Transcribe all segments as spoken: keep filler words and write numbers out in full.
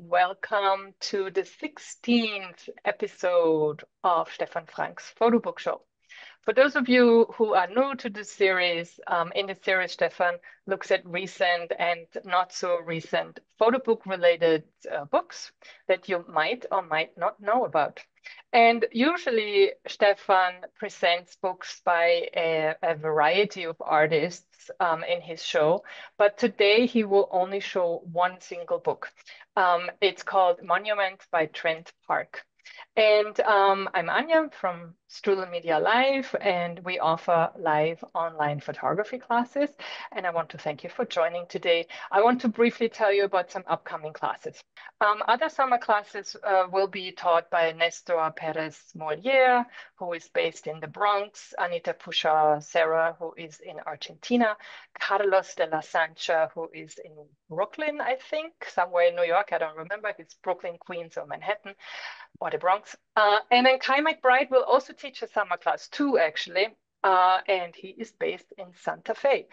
Welcome to the sixteenth episode of Stefan Frank's Photo Book Show. For those of you who are new to this series, um, in this series, Stefan looks at recent and not so recent photo book related uh, books that you might or might not know about. And usually Stefan presents books by a, a variety of artists um, in his show, but today he will only show one single book. Um, it's called Monument by Trent Parke. And um, I'm Anja from Strudel Media Live, and we offer live online photography classes. And I want to thank you for joining today. I want to briefly tell you about some upcoming classes. Um, other summer classes uh, will be taught by Nestor Perez Mollier, who is based in the Bronx, Anita Pusha Serra, who is in Argentina, Carlos de La Sancha, who is in Brooklyn, I think, somewhere in New York. I don't remember if it's Brooklyn, Queens, or Manhattan, or the Bronx. Uh, and then Kai McBride will also teach a summer class too, actually, uh, and he is based in Santa Fe.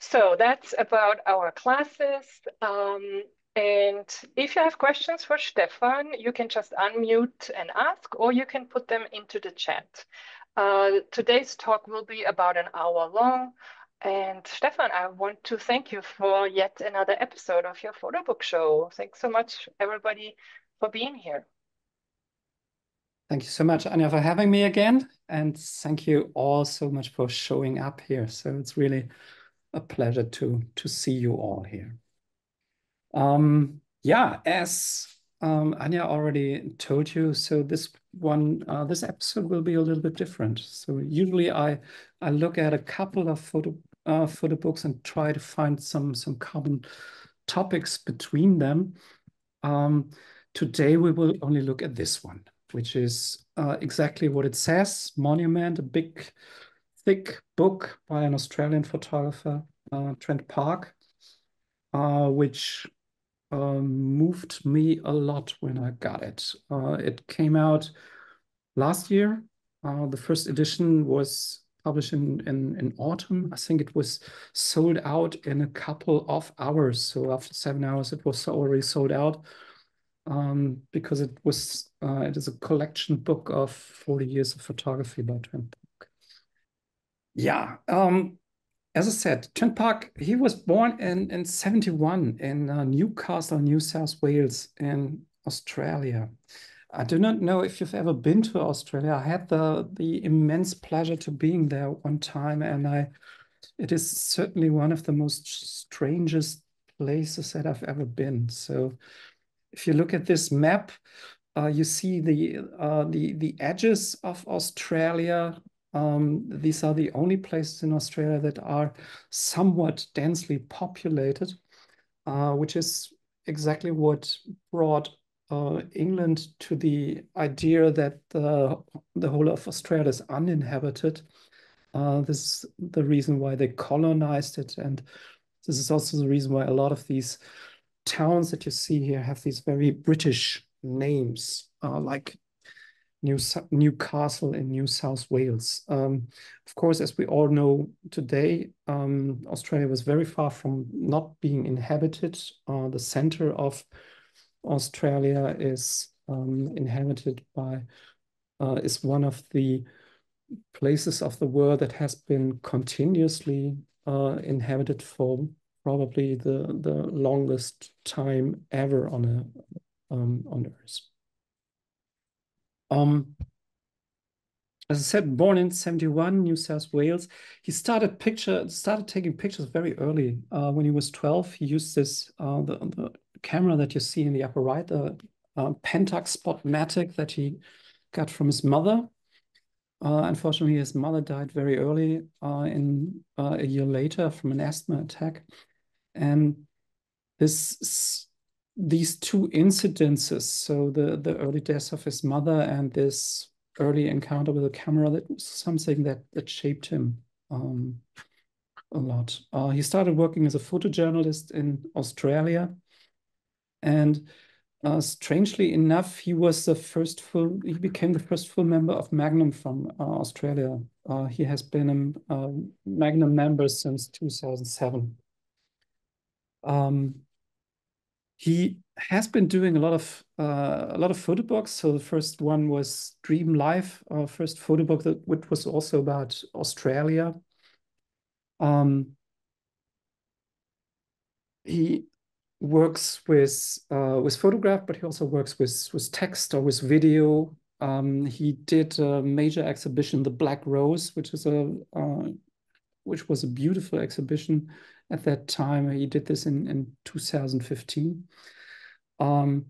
So that's about our classes. Um, and if you have questions for Stefan, you can just unmute and ask, or you can put them into the chat. Uh, today's talk will be about an hour long. And Stefan, I want to thank you for yet another episode of your photo book show. Thanks so much, everybody, for being here. Thank you so much, Anja, for having me again. And thank you all so much for showing up here. So it's really a pleasure to, to see you all here. Um, yeah, as um, Anja already told you, so this one, uh, this episode will be a little bit different. So usually I, I look at a couple of photo, uh, photo books and try to find some, some common topics between them. Um, today, we will only look at this one, which is uh, exactly what it says, Monument, a big, thick book by an Australian photographer, uh, Trent Parke, uh, which uh, moved me a lot when I got it. Uh, it came out last year. Uh, the first edition was published in, in, in autumn. I think it was sold out in a couple of hours. So after seven hours, it was already sold out. Um, because it was, uh, it is a collection book of forty years of photography by Trent Parke. Yeah, um, as I said, Trent Parke, he was born in, in seventy-one in uh, Newcastle, New South Wales in Australia. I do not know if you've ever been to Australia. I had the, the immense pleasure to being there one time, and I, it is certainly one of the most strangest places that I've ever been. So if you look at this map, uh, you see the, uh, the, the edges of Australia. Um, these are the only places in Australia that are somewhat densely populated, uh, which is exactly what brought uh, England to the idea that the, the whole of Australia is uninhabited. Uh, this is the reason why they colonized it. And this is also the reason why a lot of these towns that you see here have these very British names, uh, like New Newcastle in New South Wales. Um, of course, as we all know today, um, Australia was very far from not being inhabited. Uh, the center of Australia is um, inhabited by, uh, is one of the places of the world that has been continuously uh, inhabited for probably the, the longest time ever on a um, on Earth. Um, as I said, born in seventy-one, New South Wales. He started picture started taking pictures very early. Uh, when he was twelve, he used this uh, the, the camera that you see in the upper right, the uh, Pentax Spotmatic that he got from his mother. Uh, unfortunately, his mother died very early, uh, in uh, a year later from an asthma attack. And this, these two incidences, so the, the early death of his mother and this early encounter with a camera, that was something that, that shaped him um, a lot. Uh, he started working as a photojournalist in Australia. And uh, strangely enough, he was the first full, he became the first full member of Magnum from uh, Australia. Uh, he has been a uh, Magnum member since two thousand seven. Um, He has been doing a lot of uh, a lot of photo books. So the first one was Dream Life, our first photo book, that which was also about Australia. Um, he works with uh, with photograph, but he also works with with text or with video. Um, he did a major exhibition, The Black Rose, which is a uh, which was a beautiful exhibition at that time. He did this in, in two thousand fifteen. Um,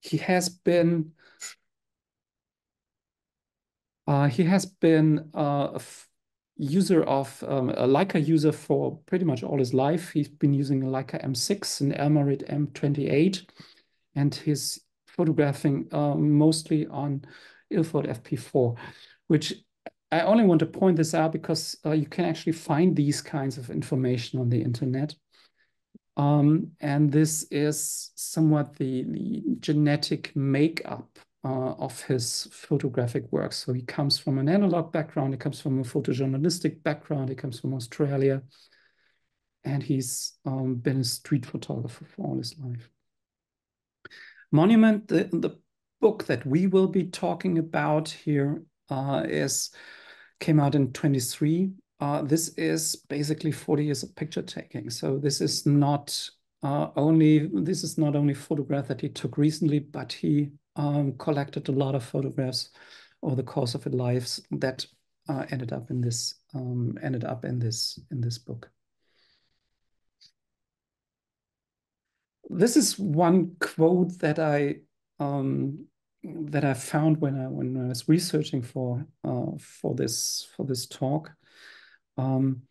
he has been uh, he has been uh, a user of um, a Leica user for pretty much all his life. He's been using a Leica M six and Elmarit M twenty-eight, and his photographing uh, mostly on Ilford F P four, which I only want to point this out because uh, you can actually find these kinds of information on the internet. Um, and this is somewhat the, the genetic makeup uh, of his photographic work. So he comes from an analog background, he comes from a photojournalistic background, he comes from Australia, and he's um, been a street photographer for all his life. Monument, the, the book that we will be talking about here, uh, is came out in twenty-three. Uh, this is basically forty years of picture taking. So this is not uh, only this is not only photograph that he took recently, but he um, collected a lot of photographs over the course of his lives that uh, ended up in this um, ended up in this in this book. This is one quote that I um, that I found when I when I was researching for uh, for this for this talk. Um,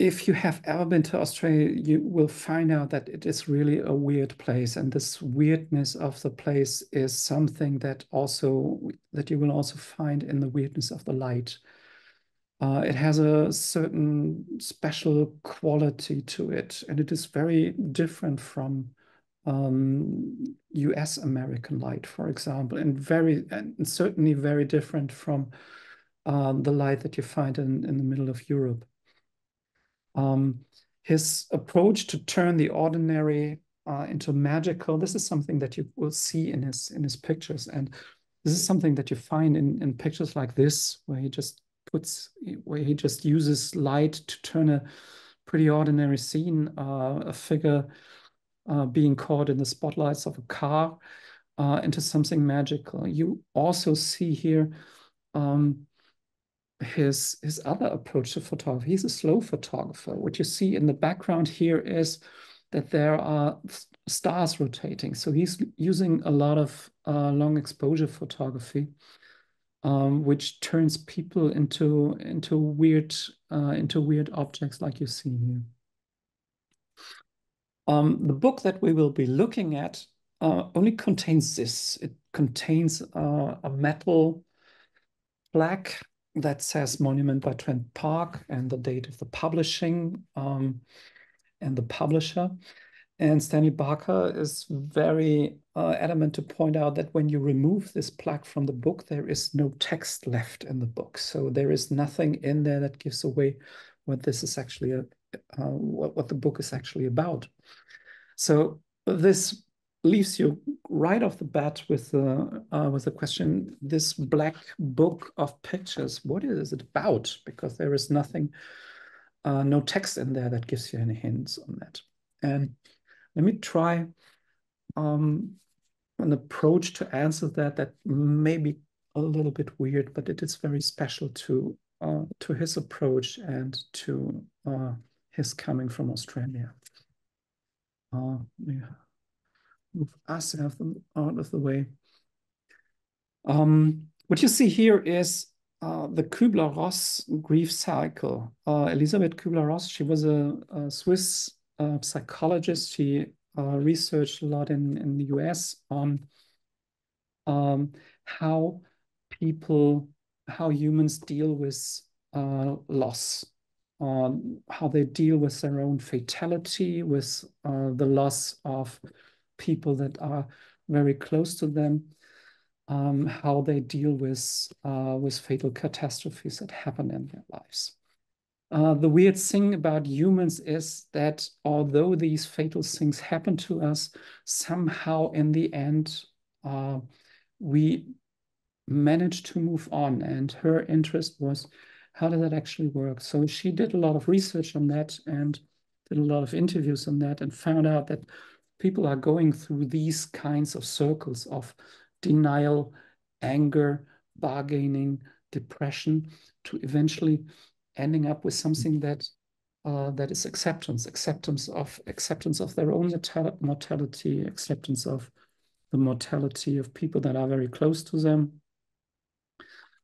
if you have ever been to Australia, you will find out that it is really a weird place, and this weirdness of the place is something that also that you will also find in the weirdness of the light. Uh, it has a certain special quality to it, and it is very different from um, U S American light, for example, and very and certainly very different from um, the light that you find in, in the middle of Europe. Um, his approach to turn the ordinary uh, into magical, this is something that you will see in his in his pictures, and this is something that you find in, in pictures like this, where he just puts where he just uses light to turn a pretty ordinary scene, uh, a figure uh, being caught in the spotlights of a car, uh, into something magical. You also see here um, his his other approach to photography. He's a slow photographer. What you see in the background here is that there are stars rotating. So he's using a lot of uh, long exposure photography, Um, which turns people into into weird uh, into weird objects like you see here. Um, the book that we will be looking at uh, only contains this. It contains uh, a metal plaque that says "Monument" by Trent Parke and the date of the publishing um, and the publisher. And Stanley Barker is very uh, adamant to point out that when you remove this plaque from the book, there is no text left in the book. So there is nothing in there that gives away what this is actually, a, uh, what, what the book is actually about. So this leaves you right off the bat with the, uh, with the question, this black book of pictures, what is it about? Because there is nothing, uh, no text in there that gives you any hints on that. And let me try um, an approach to answer that that may be a little bit weird, but it is very special to uh, to his approach and to uh, his coming from Australia. Uh, let me move us out of the way. Um, what you see here is Uh, the Kübler-Ross grief cycle. Uh, Elisabeth Kübler-Ross, she was a, a Swiss uh, psychologist. She Uh, researched a lot in, in the U S on um, how people, how humans deal with uh, loss, um, how they deal with their own fatality, with uh, the loss of people that are very close to them, um, how they deal with, uh, with fatal catastrophes that happen in their lives. Uh, the weird thing about humans is that although these fatal things happen to us, somehow in the end, uh, we managed to move on. And her interest was, how does that actually work? So she did a lot of research on that and did a lot of interviews on that and found out that people are going through these kinds of circles of denial, anger, bargaining, depression, to eventually ending up with something that uh, that is acceptance, acceptance of acceptance of their own mortality, acceptance of the mortality of people that are very close to them,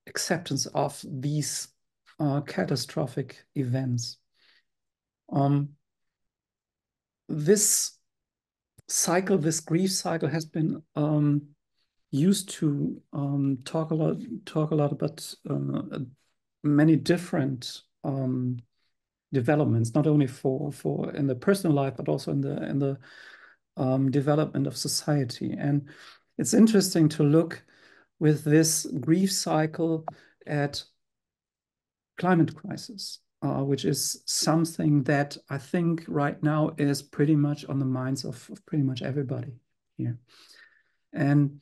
acceptance of these uh, catastrophic events. Um, this cycle, this grief cycle, has been um, used to um, talk a lot, talk a lot about uh, many different um, developments, not only for for in the personal life, but also in the in the um, development of society. And it's interesting to look with this grief cycle at climate crisis, uh, which is something that I think right now is pretty much on the minds of, of pretty much everybody here. And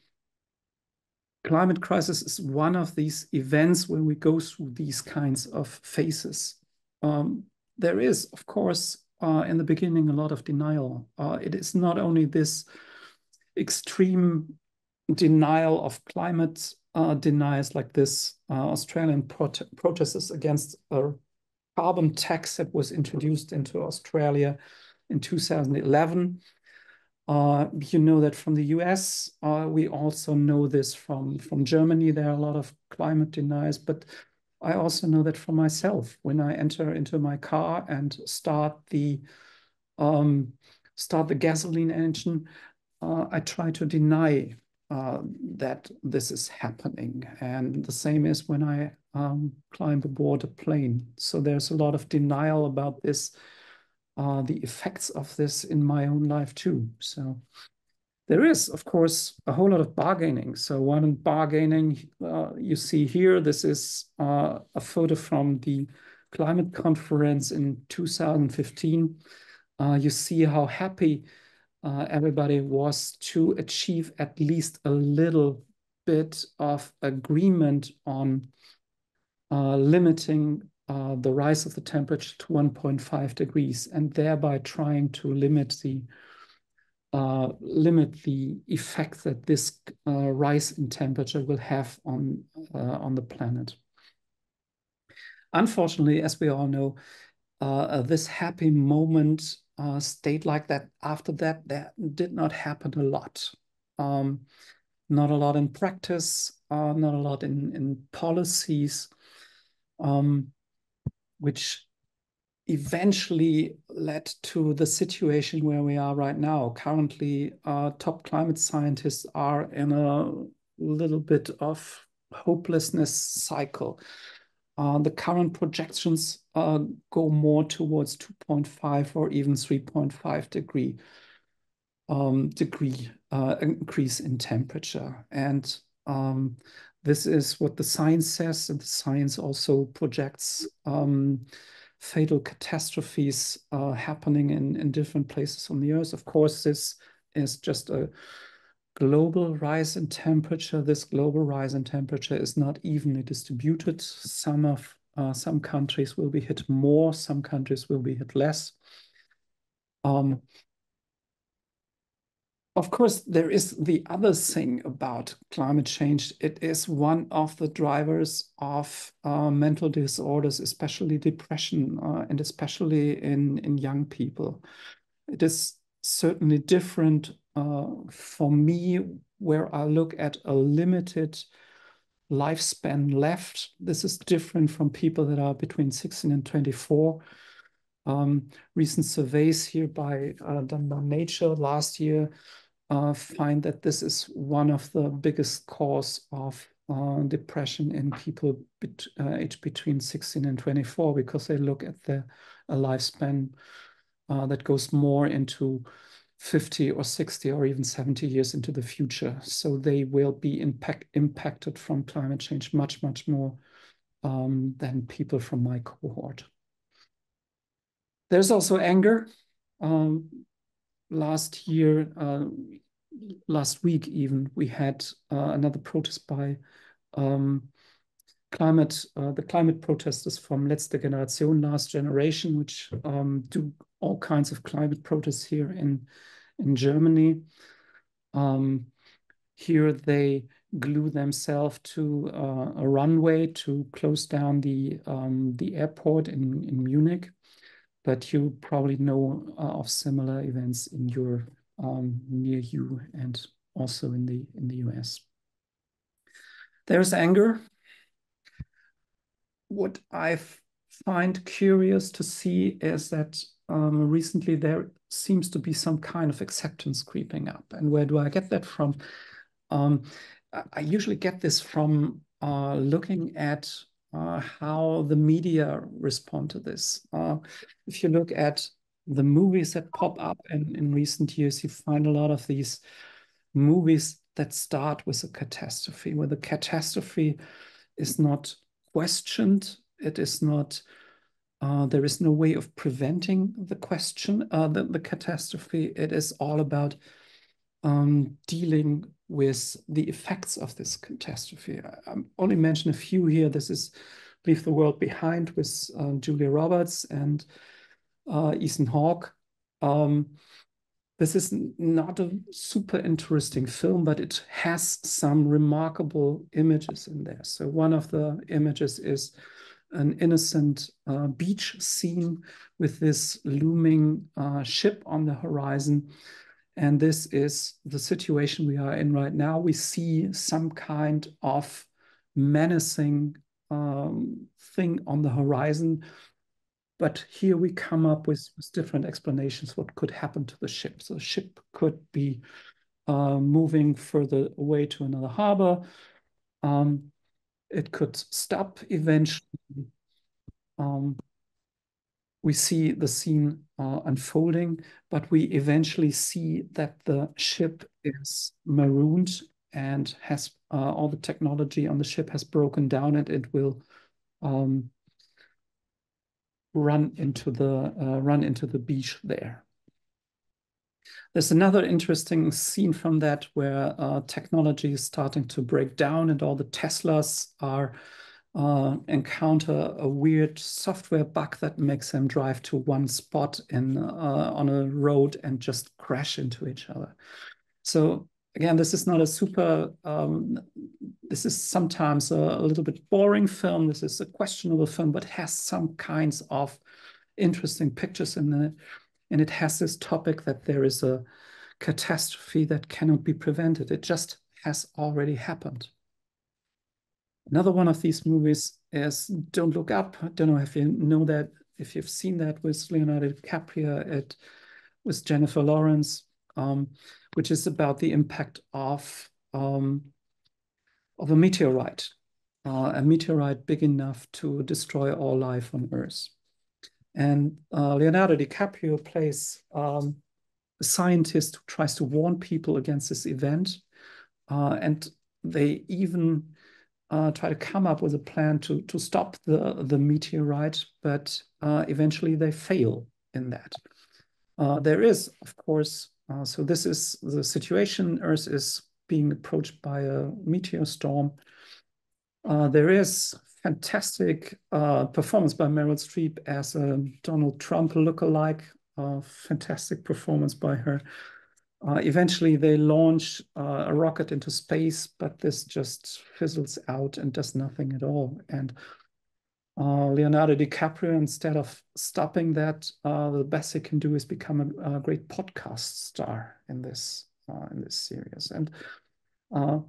climate crisis is one of these events where we go through these kinds of phases. Um, there is, of course, uh, in the beginning, a lot of denial. Uh, it is not only this extreme denial of climate uh, deniers like this uh, Australian prot protesters against a carbon tax that was introduced into Australia in two thousand eleven. Uh, you know that from the U S, uh, we also know this from, from Germany. There are a lot of climate deniers, but I also know that from myself. When I enter into my car and start the, um, start the gasoline engine, uh, I try to deny uh, that this is happening. And the same is when I um, climb aboard a plane. So there's a lot of denial about this. Uh, the effects of this in my own life too. So there is, of course, a whole lot of bargaining. So one bargaining uh, you see here, this is uh, a photo from the climate conference in two thousand fifteen. Uh, you see how happy uh, everybody was to achieve at least a little bit of agreement on uh, limiting Uh, the rise of the temperature to one point five degrees, and thereby trying to limit the uh, limit the effect that this uh, rise in temperature will have on uh, on the planet. Unfortunately, as we all know, uh, this happy moment uh, stayed like that. After that, that did not happen a lot. Um, not a lot in practice. Uh, not a lot in in policies. Um, which eventually led to the situation where we are right now. Currently, uh, top climate scientists are in a little bit of hopelessness cycle. Uh, the current projections uh, go more towards two point five or even three point five degree, um, degree uh, increase in temperature. And um, this is what the science says, and the science also projects um, fatal catastrophes uh, happening in, in different places on the Earth. Of course, this is just a global rise in temperature. This global rise in temperature is not evenly distributed. Some of uh, some countries will be hit more, some countries will be hit less. Um, Of course, there is the other thing about climate change. It is one of the drivers of uh, mental disorders, especially depression, uh, and especially in, in young people. It is certainly different uh, for me, where I look at a limited lifespan left. This is different from people that are between sixteen and twenty-four. Um, recent surveys here by uh, done by Nature last year Uh, find that this is one of the biggest cause of uh, depression in people bet uh, aged between sixteen and twenty-four, because they look at the a lifespan uh, that goes more into fifty or sixty or even seventy years into the future. So they will be impact impacted from climate change much, much more um, than people from my cohort. There's also anger. Um, last year, uh, last week even, we had uh, another protest by um, climate, uh, the climate protesters from Letzte Generation, Last Generation, which um, do all kinds of climate protests here in, in Germany. Um, here they glue themselves to uh, a runway to close down the, um, the airport in, in Munich. But you probably know uh, of similar events in your um, near you and also in the in the U S. There's anger. What I find curious to see is that um, recently there seems to be some kind of acceptance creeping up. And where do I get that from? Um, I usually get this from uh, looking at Uh, how the media respond to this. Uh, if you look at the movies that pop up in, in recent years, you find a lot of these movies that start with a catastrophe, where the catastrophe is not questioned. It is not, uh, there is no way of preventing the question, uh, the, the catastrophe. It is all about um, dealing with the effects of this catastrophe. I only mention a few here. This is Leave the World Behind with um, Julia Roberts and uh, Ethan Hawke. Um, this is not a super interesting film, but it has some remarkable images in there. So one of the images is an innocent uh, beach scene with this looming uh, ship on the horizon. And this is the situation we are in right now. We see some kind of menacing um, thing on the horizon. But here we come up with, with different explanations what could happen to the ship. So the ship could be uh, moving further away to another harbor. Um, it could stop eventually. Um, We see the scene uh, unfolding, but we eventually see that the ship is marooned and has uh, all the technology on the ship has broken down, and it will um, run into the uh, run into the beach there. There's another interesting scene from that where uh, technology is starting to break down, and all the Teslas are. Uh, encounter a weird software bug that makes them drive to one spot in uh, on a road and just crash into each other. So again, this is not a super. Um, this is sometimes a, a little bit boring film. This is a questionable film, but has some kinds of interesting pictures in it, and it has this topic that there is a catastrophe that cannot be prevented. It just has already happened. Another one of these movies is Don't Look Up. I don't know if you know that, if you've seen that with Leonardo DiCaprio, it with Jennifer Lawrence, um, which is about the impact of, um, of a meteorite, uh, a meteorite big enough to destroy all life on Earth. And uh, Leonardo DiCaprio plays um, a scientist who tries to warn people against this event. Uh, and they even... Uh, try to come up with a plan to, to stop the, the meteorite, but uh, eventually they fail in that. Uh, there is, of course, uh, so this is the situation. Earth is being approached by a meteor storm. Uh, there is fantastic uh, performance by Meryl Streep as a Donald Trump lookalike, uh, fantastic performance by her. Uh, eventually, they launch uh, a rocket into space, but this just fizzles out and does nothing at all. And uh, Leonardo DiCaprio, instead of stopping that, uh, the best he can do is become a, a great podcast star in this uh, in this series. And uh,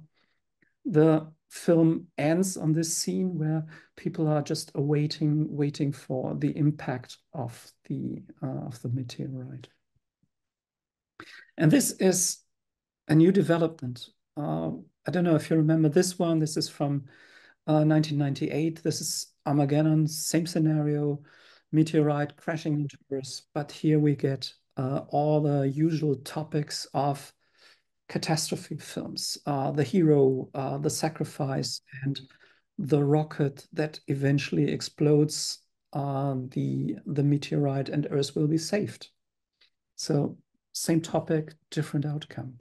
the film ends on this scene where people are just awaiting, waiting for the impact of the uh, of the meteorite. And this is a new development. Uh, I don't know if you remember this one. This is from uh, nineteen ninety-eight. This is Armageddon, same scenario, meteorite crashing into Earth. But here we get uh, all the usual topics of catastrophe films, uh, the hero, uh, the sacrifice, and the rocket that eventually explodes um, the, the meteorite and Earth will be saved. So same topic, different outcome.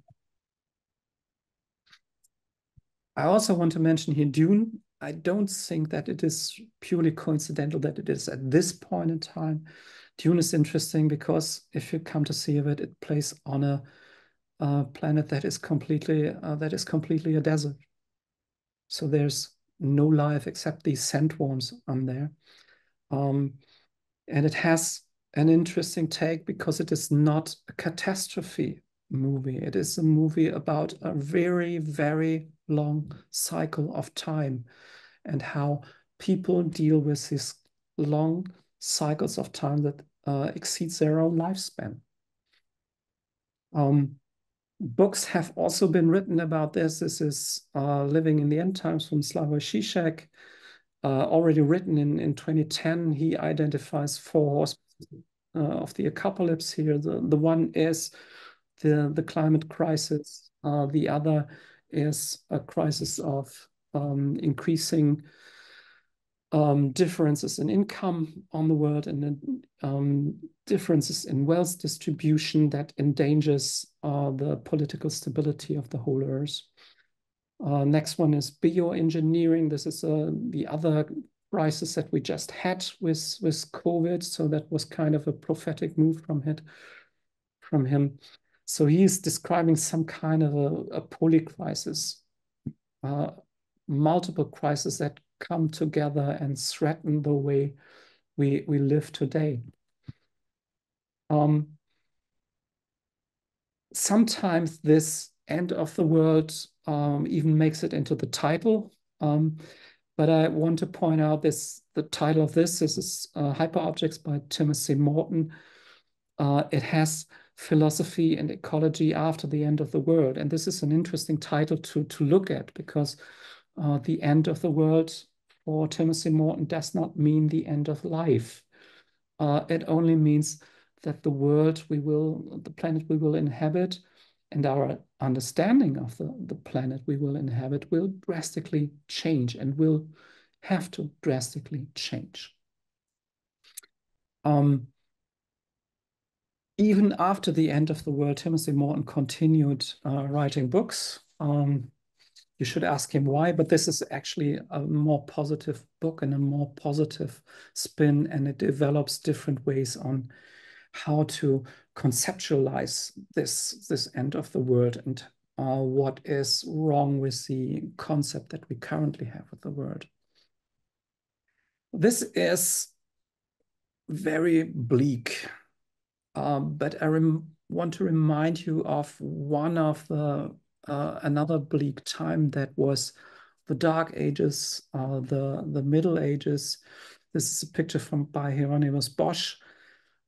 I also want to mention here Dune. I don't think that it is purely coincidental that it is at this point in time. Dune is interesting because if you come to see of it, it plays on a uh, planet that is completely uh, that is completely a desert. So there's no life except these sandworms on there, um, and it has an interesting take because it is not a catastrophe movie. It is a movie about a very, very long cycle of time and how people deal with these long cycles of time that uh, exceeds their own lifespan. Um, books have also been written about this. This is uh, Living in the End Times from Slavoj Žižek, uh, already written in, in twenty ten. He identifies four horsemen uh, of the apocalypse here. The, the one is the, the climate crisis. Uh, the other is a crisis of um, increasing um, differences in income on the world and um, differences in wealth distribution that endangers uh, the political stability of the whole Earth. Uh, next one is bioengineering. This is uh, the other crisis that we just had with, with COVID. So that was kind of a prophetic move from it, from him. So he's describing some kind of a, a polycrisis, uh, multiple crises that come together and threaten the way we, we live today. Um, sometimes this end of the world um, even makes it into the title, um, but I want to point out this, the title of this, this is uh, Hyperobjects by Timothy Morton. Uh, it has philosophy and ecology after the end of the world. And this is an interesting title to, to look at because uh, the end of the world for Timothy Morton does not mean the end of life. Uh, it only means that the world we will, the planet we will inhabit and our understanding of the, the planet we will inhabit will drastically change and will have to drastically change. Um, Even after the end of the world, Timothy Morton continued uh, writing books. Um, you should ask him why, but this is actually a more positive book and a more positive spin, and it develops different ways on how to conceptualize this, this end of the world and uh, what is wrong with the concept that we currently have with the world. This is very bleak. Um, but I want to remind you of one of the, uh, another bleak time that was the Dark Ages, uh, the, the Middle Ages. This is a picture from by Hieronymus Bosch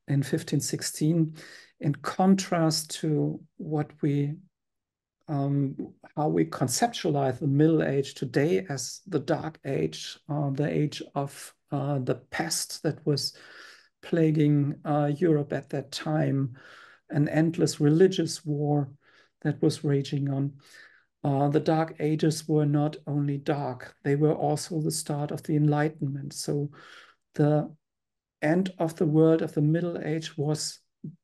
in fifteen sixteen. In contrast to what we, um, how we conceptualize the Middle Age today as the Dark Age, uh, the age of uh, the pest that was plaguing uh, Europe at that time, an endless religious war that was raging on. Uh, the Dark Ages were not only dark, they were also the start of the Enlightenment. So the end of the world of the Middle Age was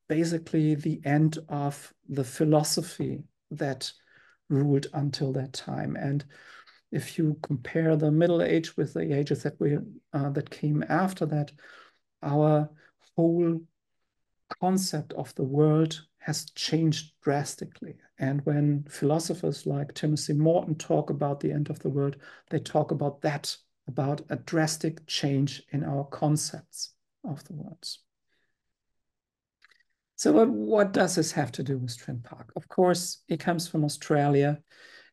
basically the end of the philosophy that ruled until that time. And if you compare the Middle Age with the ages that, we, uh, that came after that, our whole concept of the world has changed drastically. And when philosophers like Timothy Morton talk about the end of the world, they talk about that, about a drastic change in our concepts of the world. So what, what does this have to do with Trent Parke? Of course, it comes from Australia.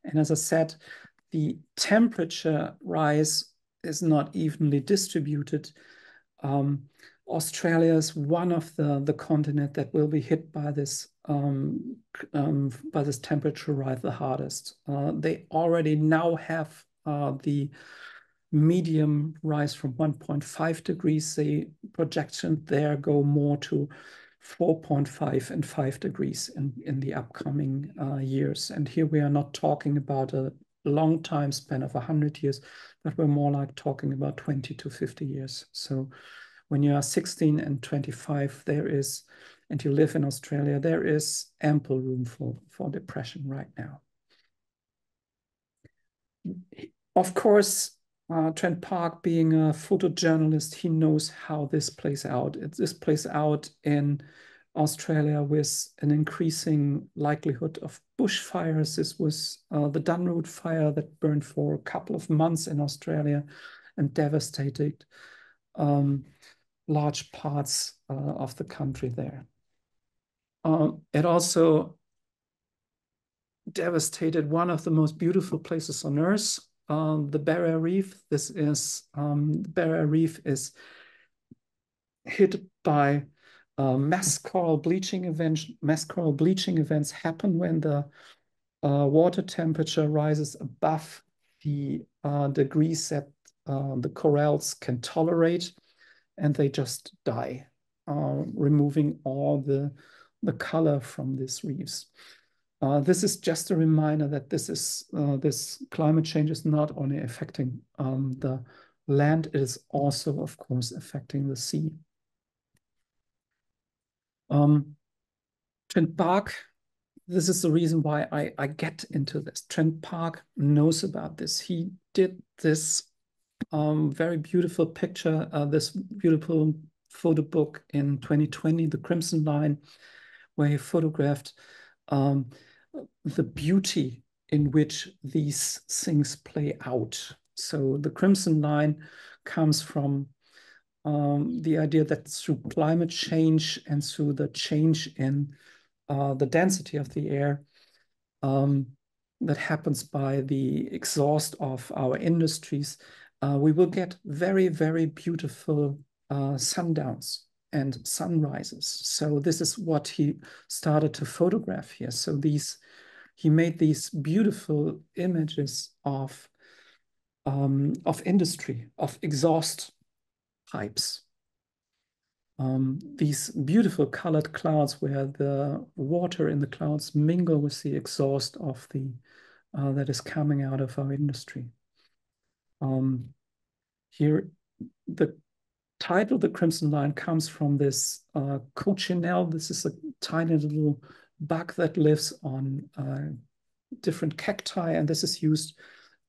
And as I said, the temperature rise is not evenly distributed. Um, Australia is one of the, the continent that will be hit by this, um, um, by this temperature rise the hardest. Uh, they already now have uh, the medium rise from one point five degrees. The projections there go more to four point five and five degrees in, in the upcoming uh, years. And here we are not talking about a long time span of one hundred years, but we're more like talking about twenty to fifty years. So when you are sixteen and twenty-five, there is, and you live in Australia, there is ample room for, for depression right now. Of course, uh, Trent Parke, being a photojournalist, he knows how this plays out. It, this plays out in Australia with an increasing likelihood of bushfires. This was uh, the Dunroad fire that burned for a couple of months in Australia and devastated um, large parts uh, of the country there. Um, it also devastated one of the most beautiful places on Earth, um, the Barrier Reef. This is, um, the Barrier Reef is hit by Uh, mass coral bleaching events. Mass coral bleaching events happen when the uh, water temperature rises above the uh, degrees that uh, the corals can tolerate, and they just die, uh, removing all the, the color from these reefs. Uh, this is just a reminder that this is uh, this climate change is not only affecting um, the land, it is also, of course, affecting the sea. Um, Trent Parke, this is the reason why I, I get into this. Trent Parke knows about this. He did this um, very beautiful picture, uh, this beautiful photo book in twenty twenty, The Crimson Line, where he photographed um, the beauty in which these things play out. So the Crimson Line comes from Um, the idea that through climate change and through the change in uh, the density of the air um, that happens by the exhaust of our industries, uh, we will get very, very beautiful uh, sundowns and sunrises. So this is what he started to photograph here. So these, he made these beautiful images of, um, of industry, of exhaust pipes. Um, these beautiful colored clouds where the water in the clouds mingle with the exhaust of the uh, that is coming out of our industry. Um, here, the title, The Crimson Line, comes from this uh, coccinelle. This is a tiny little bug that lives on uh, different cacti, and this is used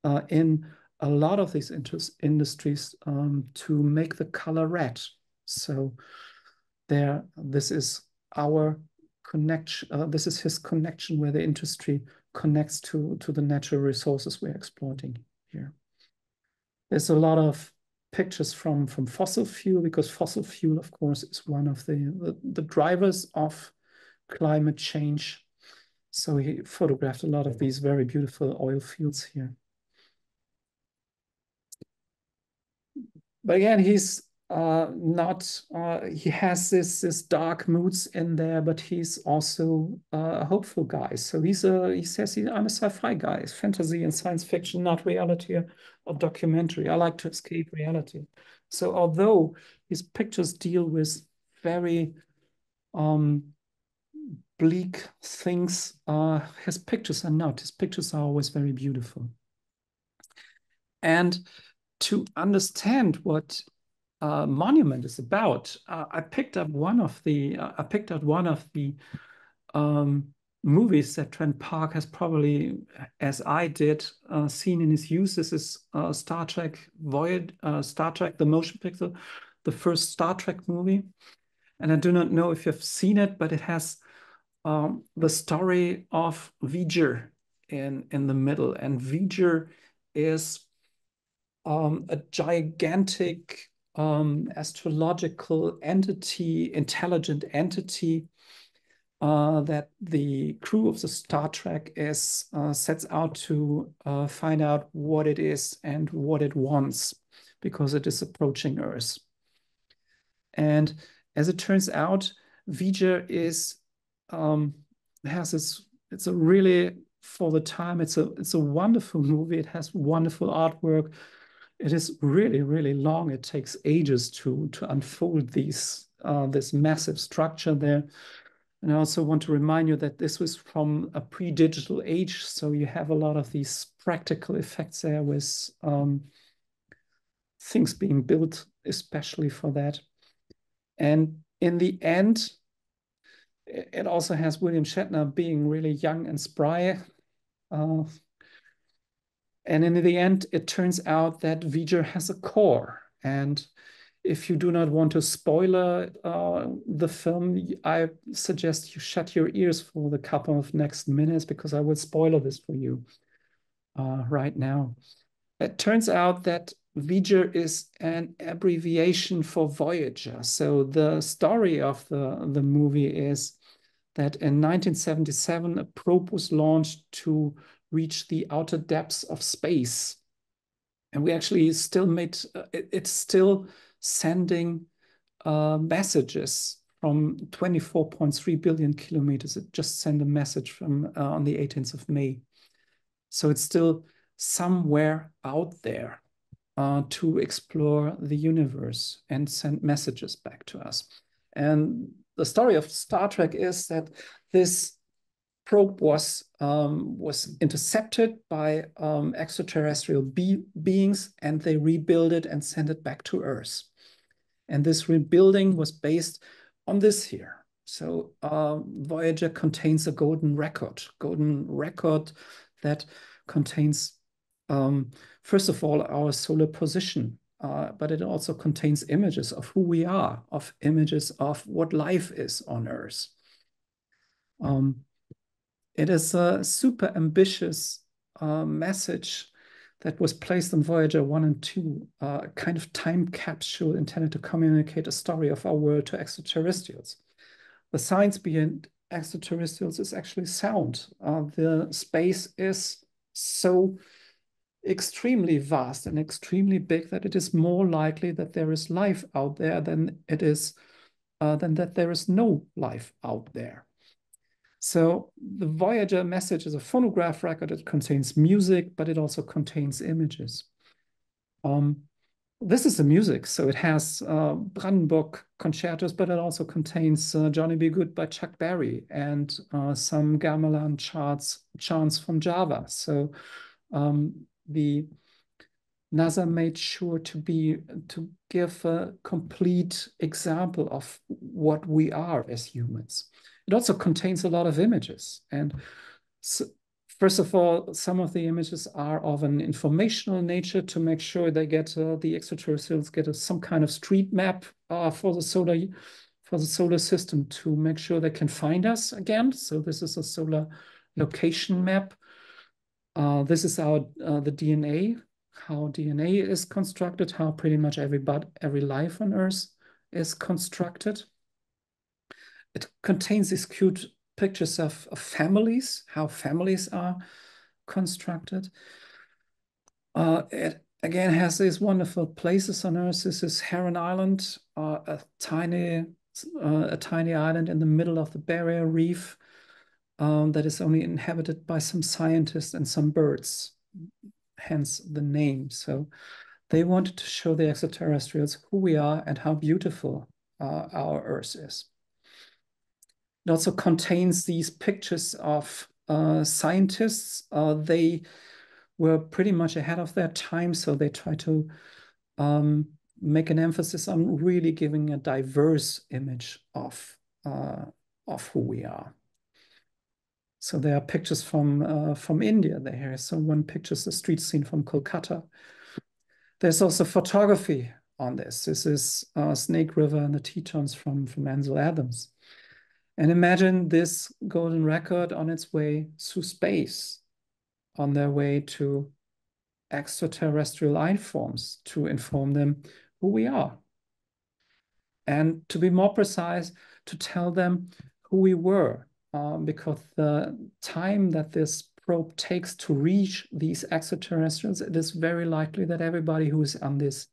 uh, in a lot of these industries um, to make the color red. So there, this is our connection, uh, this is his connection where the industry connects to, to the natural resources we're exploiting here. There's a lot of pictures from, from fossil fuel, because fossil fuel, of course, is one of the, the, the drivers of climate change. So he photographed a lot of these very beautiful oil fields here. But again, he's uh, not, uh, he has this, this dark moods in there, but he's also uh, a hopeful guy. So he's a, he says, he, I'm a sci-fi guy. It's fantasy and science fiction, not reality or documentary. I like to escape reality. So although his pictures deal with very um, bleak things, uh, his pictures are not. His pictures are always very beautiful. And to understand what uh, Monument is about, uh, I picked up one of the uh, I picked up one of the um, movies that Trent Parke has probably, as I did, uh, seen in his youth. This is uh, Star Trek Voyager, uh, Star Trek the motion picture, the first Star Trek movie. And I do not know if you've seen it, but it has um, the story of V'ger in in the middle, and V'ger is Um, a gigantic um, astrological entity, intelligent entity uh, that the crew of the Star Trek is uh, sets out to uh, find out what it is and what it wants, because it is approaching Earth. And as it turns out, V'ger is um, has this. It's a really, for the time, it's a it's a wonderful movie. It has wonderful artwork. It is really, really long. It takes ages to, to unfold these, uh, this massive structure there. And I also want to remind you that this was from a pre-digital age. So you have a lot of these practical effects there with um, things being built, especially for that. And in the end, it also has William Shatner being really young and spry. Uh, and in the end, it turns out that V'ger has a core. And if you do not want to spoiler uh, the film, I suggest you shut your ears for the couple of next minutes, because I will spoiler this for you uh, right now. It turns out that V'ger is an abbreviation for Voyager. So the story of the, the movie is that in nineteen seventy-seven, a probe was launched to reach the outer depths of space. And we actually still made, uh, it, it's still sending uh, messages from twenty-four point three billion kilometers. It just sent a message from uh, on the eighteenth of May. So it's still somewhere out there uh, to explore the universe and send messages back to us. And the story of Star Trek is that this probe was um, was intercepted by um, extraterrestrial be beings, and they rebuilt it and sent it back to Earth. And this rebuilding was based on this here. So uh, Voyager contains a golden record, golden record that contains, um, first of all, our solar position, uh, but it also contains images of who we are, of images of what life is on Earth. Um, It is a super ambitious uh, message that was placed on Voyager one and two, uh, a kind of time capsule intended to communicate a story of our world to extraterrestrials. The science behind extraterrestrials is actually sound. Uh, the space is so extremely vast and extremely big that it is more likely that there is life out there than it is uh, than that there is no life out there. So the Voyager message is a phonograph record. It contains music, but it also contains images. Um, this is the music. So it has uh, Brandenburg concertos, but it also contains uh, Johnny B. Goode by Chuck Berry and uh, some gamelan charts, chants from Java. So um, the NASA made sure to be to give a complete example of what we are as humans. It also contains a lot of images. And so, first of all, some of the images are of an informational nature to make sure they get uh, the extraterrestrials get a, some kind of street map uh, for the solar for the solar system to make sure they can find us again. So this is a solar location map. Uh, this is our uh, the D N A, how D N A is constructed, how pretty much every every life on Earth is constructed. It contains these cute pictures of, of families, how families are constructed. Uh, it again has these wonderful places on Earth. This is Heron Island, uh, a tiny uh, a tiny island in the middle of the Barrier Reef um, that is only inhabited by some scientists and some birds, hence the name. So they wanted to show the extraterrestrials who we are and how beautiful uh, our Earth is. It also contains these pictures of uh, scientists. Uh, they were pretty much ahead of their time, so they try to um, make an emphasis on really giving a diverse image of, uh, of who we are. So there are pictures from, uh, from India there. So one picture is a street scene from Kolkata. There's also photography on this. This is uh, Snake River and the Tetons from, from Ansel Adams. And imagine this golden record on its way through space, on their way to extraterrestrial life forms to inform them who we are. And to be more precise, to tell them who we were, um, because the time that this probe takes to reach these extraterrestrials, it is very likely that everybody who is on these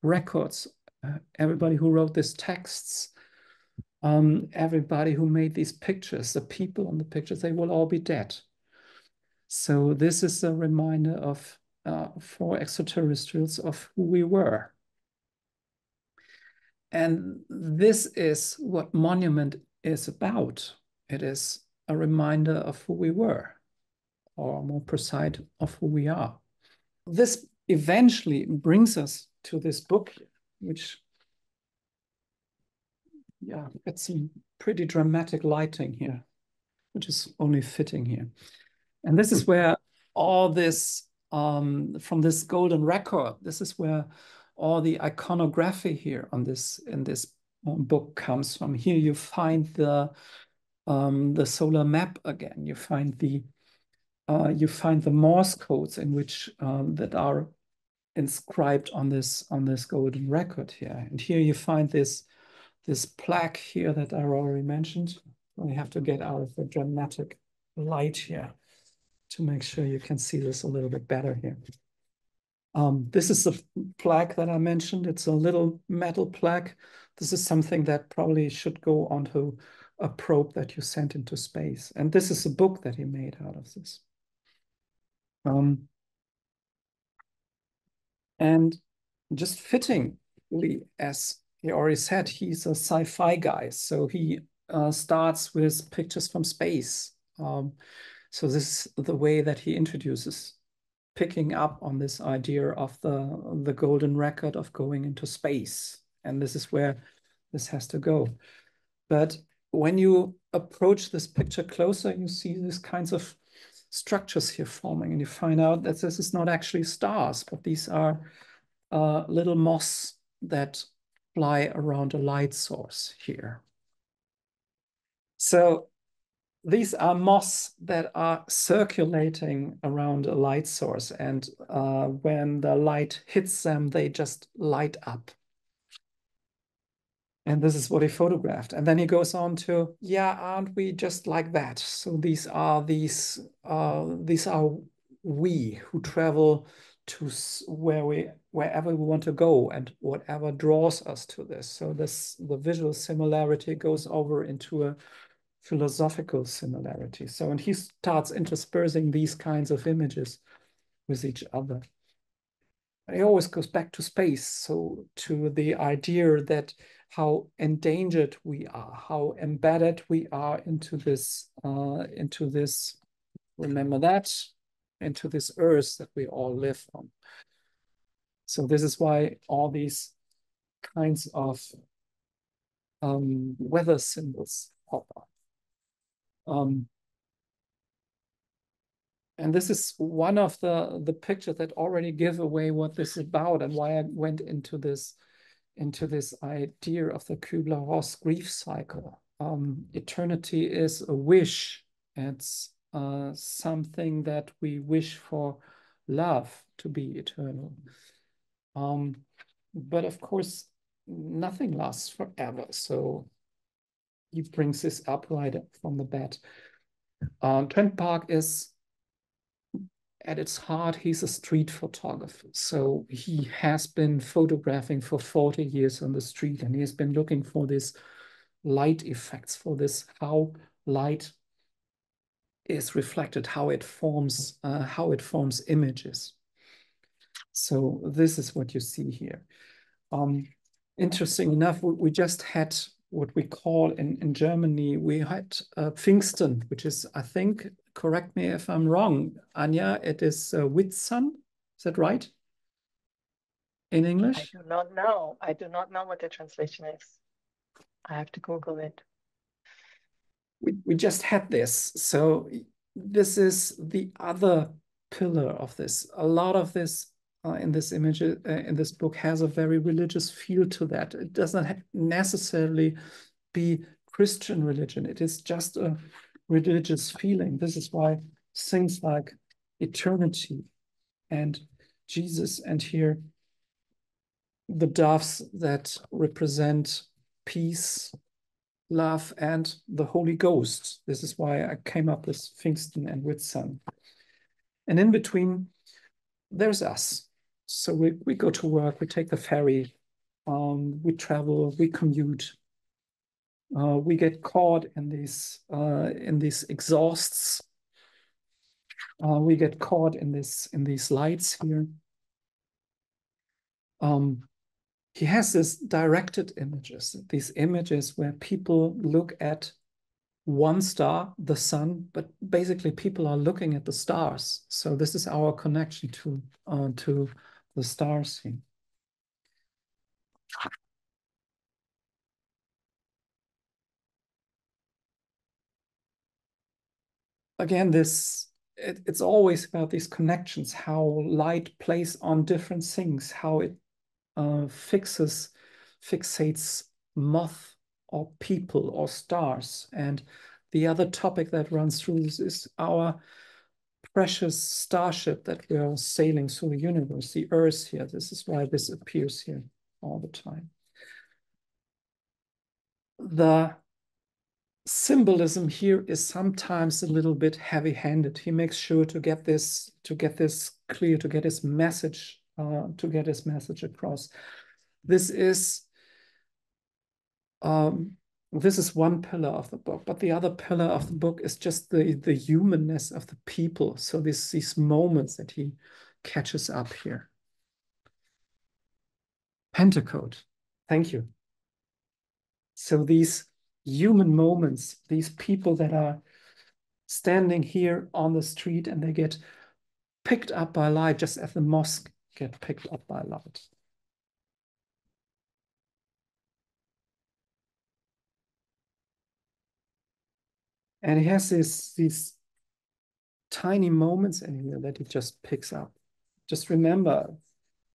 records, uh, everybody who wrote these texts, Um, everybody who made these pictures, the people on the pictures, they will all be dead. So this is a reminder of uh, for extraterrestrials of who we were. And this is what Monument is about. It is a reminder of who we were, or more precise, of who we are. This eventually brings us to this book, which Yeah, we've got some pretty dramatic lighting here, which is only fitting here. And this is where all this, um, from this golden record, this is where all the iconography here on this in this book comes from. Here you find the um, the solar map again. You find the uh, you find the Morse codes in which um, that are inscribed on this on this golden record here. And here you find this. This plaque here that I already mentioned. We have to get out of the dramatic light here to make sure you can see this a little bit better here. Um, this is the plaque that I mentioned. It's a little metal plaque. This is something that probably should go onto a probe that you sent into space. And this is a book that he made out of this. Um, and just fittingly, as he already said, he's a sci-fi guy, so he uh, starts with pictures from space. Um, so this is the way that he introduces, picking up on this idea of the, the golden record of going into space. And this is where this has to go. But when you approach this picture closer, you see these kinds of structures here forming, and you find out that this is not actually stars, but these are uh, little moths that fly around a light source here. So these are moths that are circulating around a light source, and uh, when the light hits them, they just light up. And this is what he photographed. And then he goes on to, yeah, aren't we just like that? So these are these uh, these are we who travel to where we wherever we want to go and whatever draws us to this. So this the visual similarity goes over into a philosophical similarity. So and he starts interspersing these kinds of images with each other. And he always goes back to space, so to the idea that how endangered we are, how embedded we are into this uh, into this. Remember that. Into this earth that we all live on. So this is why all these kinds of um, weather symbols pop up. Um, and this is one of the, the pictures that already give away what this is about and why I went into this, into this idea of the Kübler-Ross grief cycle. Um, eternity is a wish. It's Uh, something that we wish for love to be eternal. Um, but of course, nothing lasts forever. So he brings this up right from the bat. Um, Trent Parke is, at its heart, he's a street photographer. So he has been photographing for forty years on the street, and he has been looking for these light effects, for this how light is reflected, how it forms, uh, how it forms images. So this is what you see here. Um, interesting enough, we just had what we call in in Germany we had uh, Pfingsten, which is, I think, correct me if I'm wrong, Anja, it is uh, Whitsun. Is that right? In English? I do not know. I do not know what the translation is. I have to Google it. We, we just had this. So this is the other pillar of this. A lot of this uh, in this image, uh, in this book, has a very religious feel to that. It doesn't necessarily be Christian religion. It is just a religious feeling. This is why things like eternity and Jesus, and here the doves that represent peace, love, and the Holy Ghost. This is why I came up with Pfingsten and Whitsun. And in between, there's us. So we, we go to work, we take the ferry, um, we travel, we commute. Uh, we get caught in these, uh, in these exhausts. Uh, we get caught in, this, in these lights here. Um, He has this directed images, these images where people look at one star, the sun, but basically people are looking at the stars. So this is our connection to, uh, to the stars here. again, this it, it's always about these connections, how light plays on different things, how it uh, fixes, fixates moth or people or stars. And the other topic that runs through this is our precious starship that we are sailing through the universe, the Earth here. This is why this appears here all the time. The symbolism here is sometimes a little bit heavy-handed. He makes sure to get this to get this clear, to get his message uh, to get his message across. This is um, this is one pillar of the book, but the other pillar of the book is just the the humanness of the people. So this these moments that he catches up here. Pentacode, thank you. So these human moments, these people that are standing here on the street and they get picked up by light, just as the mosque get picked up by light. And he has this, these tiny moments in here that he just picks up. Just remember,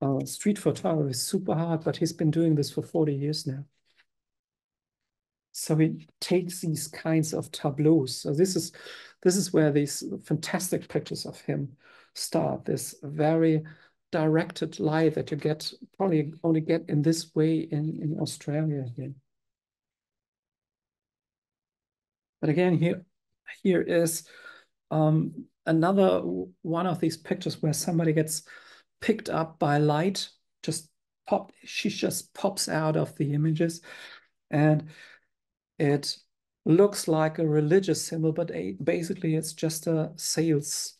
uh, street photography is super hard, but he's been doing this for forty years now. So he takes these kinds of tableaus. So this is this is where these fantastic pictures of him start. This very directed light that you get probably only get in this way in, in Australia here. But again, here here is um, another one of these pictures where somebody gets picked up by light. Just pop, she just pops out of the images, and it looks like a religious symbol, but basically it's just a sales,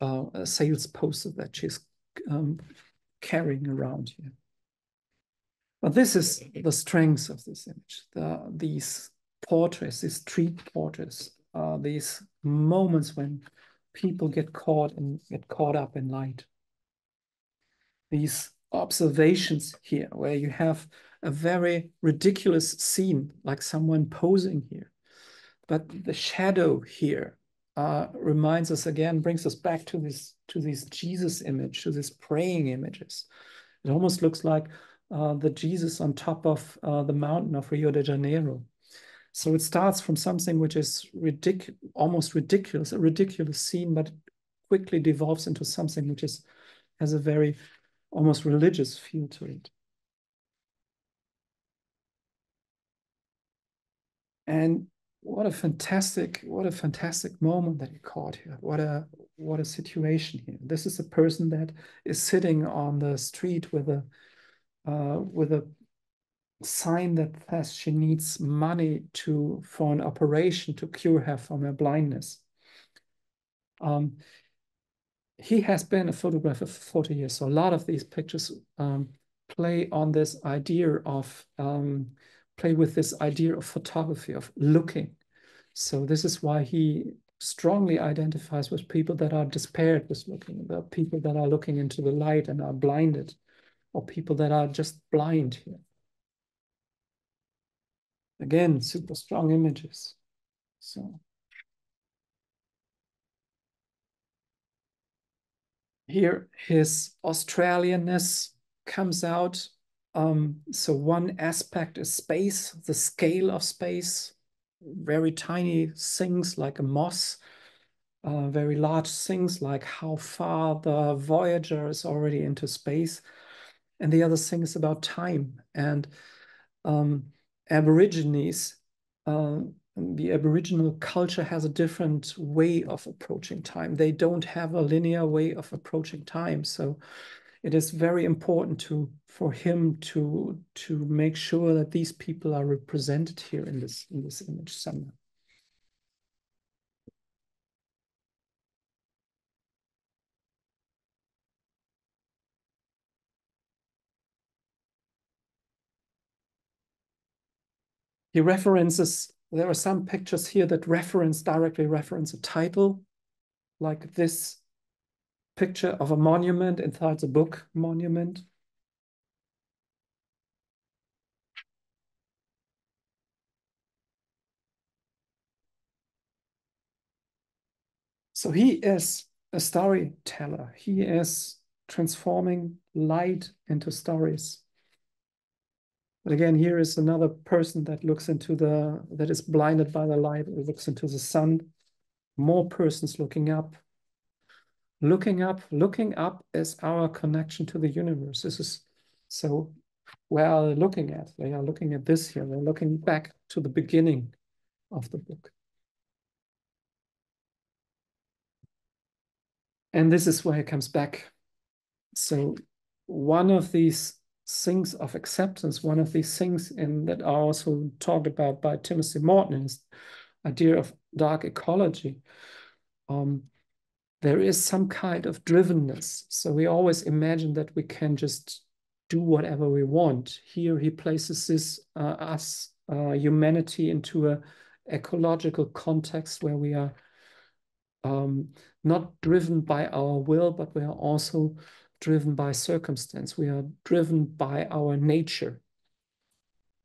uh, a sales poster that she's um, carrying around here. But this is the strength of this image. The, these portraits, these street portraits, uh, these moments when people get caught and get caught up in light. These observations here, where you have a very ridiculous scene, like someone posing here. But the shadow here uh, reminds us again, brings us back to this to this Jesus image, to these praying images. It almost looks like uh, the Jesus on top of uh, the mountain of Rio de Janeiro. So it starts from something which is ridic- almost ridiculous, a ridiculous scene, but quickly devolves into something which is has a very almost religious feel to it. And what a fantastic, what a fantastic moment that he caught here. What a, what a situation here. This is a person that is sitting on the street with a, uh, with a sign that says she needs money to for an operation to cure her from her blindness. Um, he has been a photographer for forty years, so a lot of these pictures um, play on this idea of. Um, play with this idea of photography, of looking. So this is why he strongly identifies with people that are despaired with looking, the people that are looking into the light and are blinded, or people that are just blind here. Again, super strong images. So here his Australianness comes out. Um, so one aspect is space, the scale of space, very tiny things like a moss, uh, very large things like how far the Voyager is already into space. And the other thing is about time. And um, Aborigines, uh, the Aboriginal culture has a different way of approaching time. They don't have a linear way of approaching time. So it is very important to for him to to make sure that these people are represented here in this in this image somewhere. He references, there are some pictures here that reference directly reference a title, like this picture of a monument inside the book Monument. So he is a storyteller. He is transforming light into stories. But again, here is another person that looks into the, that is blinded by the light, it looks into the sun. More persons looking up. Looking up, looking up is our connection to the universe. This is, so where are they looking at? They are looking at this here. They're looking back to the beginning of the book. And this is where it comes back. So one of these things of acceptance, one of these things in, that are also talked about by Timothy Morton, his idea of dark ecology, um, there is some kind of drivenness. So we always imagine that we can just do whatever we want. Here he places this, uh, us, uh, humanity, into an ecological context where we are um, not driven by our will, but we are also driven by circumstance. We are driven by our nature.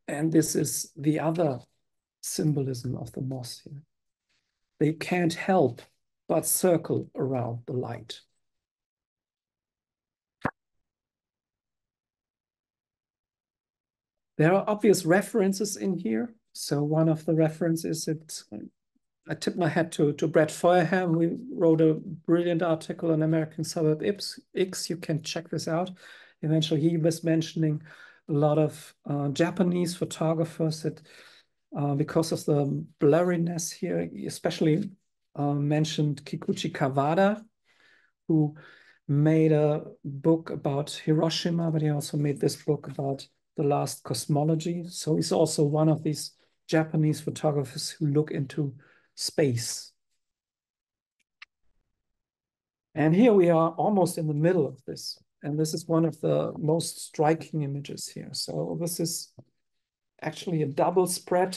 And this is the other symbolism of the moths here. They can't help but circle around the light. There are obvious references in here. So one of the references, it, I tipped my hat to, to Brett Feuerham. We wrote a brilliant article on American Suburb X. You can check this out. Eventually he was mentioning a lot of uh, Japanese photographers that uh, because of the blurriness here, especially uh, mentioned Kikuchi Kawada, who made a book about Hiroshima, but he also made this book about The Last Cosmology. So he's also one of these Japanese photographers who look into space. And here we are almost in the middle of this. And this is one of the most striking images here. So this is actually a double spread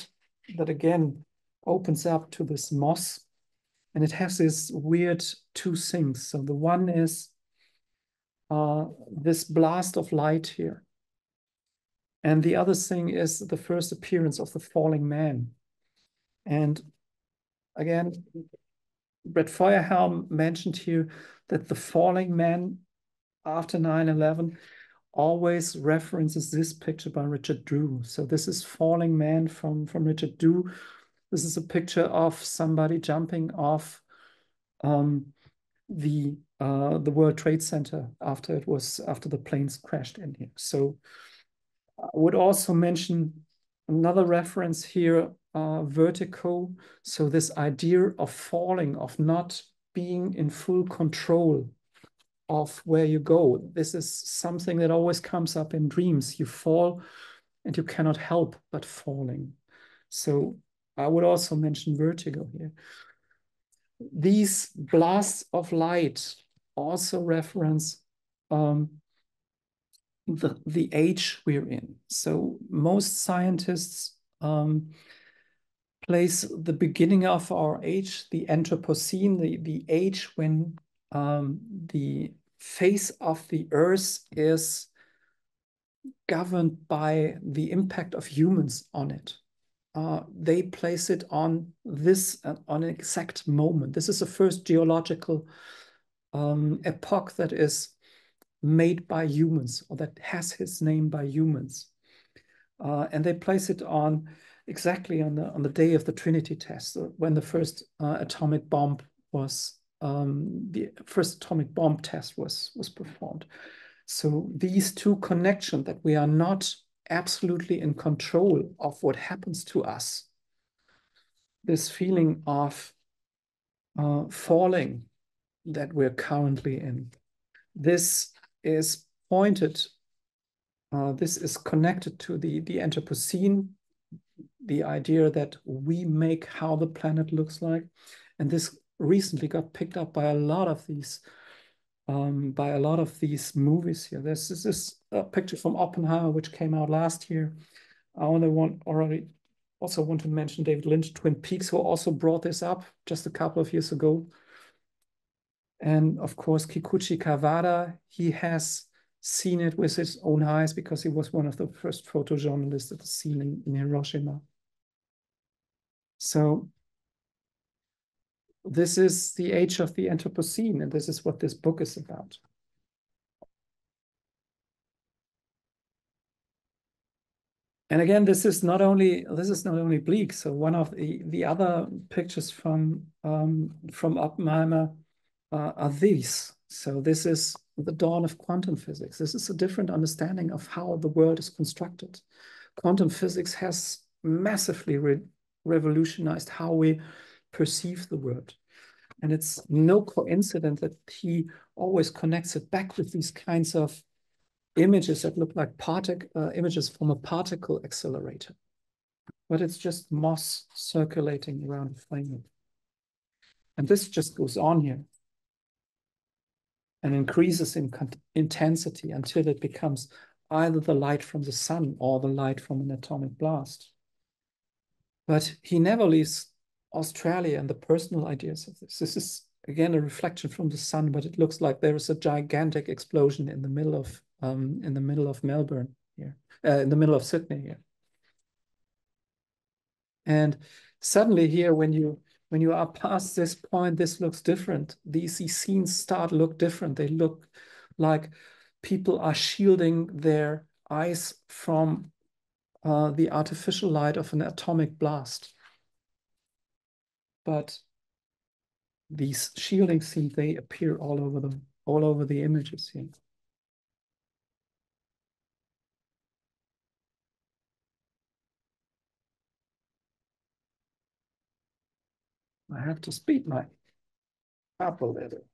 that again opens up to this moss. And it has this weird two things. So the one is uh, this blast of light here. And the other thing is the first appearance of the falling man. And again, Brett Feuerhelm mentioned here that the falling man after nine eleven always references this picture by Richard Drew. So this is Falling Man from, from Richard Drew. This is a picture of somebody jumping off um, the uh, the World Trade Center after it was after the planes crashed in here. So I would also mention another reference here, uh, vertigo. So this idea of falling, of not being in full control of where you go. This is something that always comes up in dreams. You fall and you cannot help but falling. So I would also mention vertigo here. These blasts of light also reference um, The, the age we're in. So most scientists um, place the beginning of our age, the Anthropocene, the, the age when um, the face of the Earth is governed by the impact of humans on it. Uh, they place it on this, uh, on an exact moment. This is the first geological um, epoch that is made by humans, or that has his name by humans, uh, and they place it on exactly on the on the day of the Trinity test, when the first uh, atomic bomb was um, the first atomic bomb test was was performed. So these two connections, that we are not absolutely in control of what happens to us, this feeling of uh, falling that we're currently in, this is pointed, uh, this is connected to the, the Anthropocene, the idea that we make how the planet looks like. And this recently got picked up by a lot of these, um, by a lot of these movies here. There's this is a picture from Oppenheimer, which came out last year. I only want, already also want to mention David Lynch, Twin Peaks, who also brought this up just a couple of years ago. And of course, Kikuchi Kawada, he has seen it with his own eyes because he was one of the first photojournalists that was seen in, in Hiroshima. So this is the age of the Anthropocene, and this is what this book is about. And again, this is not only this is not only bleak. So one of the, the other pictures from um, from Oppenheimer uh, are these. So this is the dawn of quantum physics. This is a different understanding of how the world is constructed. Quantum physics has massively re revolutionized how we perceive the world. And it's no coincidence that he always connects it back with these kinds of images that look like partic uh, images from a particle accelerator, but it's just moss circulating around a flame. And this just goes on here and increases in intensity until it becomes either the light from the sun or the light from an atomic blast. But he never leaves Australia and the personal ideas of this. This is again a reflection from the sun, but it looks like there is a gigantic explosion in the middle of Um, in the middle of Melbourne here, uh, in the middle of Sydney here. And suddenly here, when you when you are past this point, this looks different. These, these scenes start look different. They look like people are shielding their eyes from uh, the artificial light of an atomic blast. But these shielding scenes, they appear all over the all over the images here. I have to speed my up a little.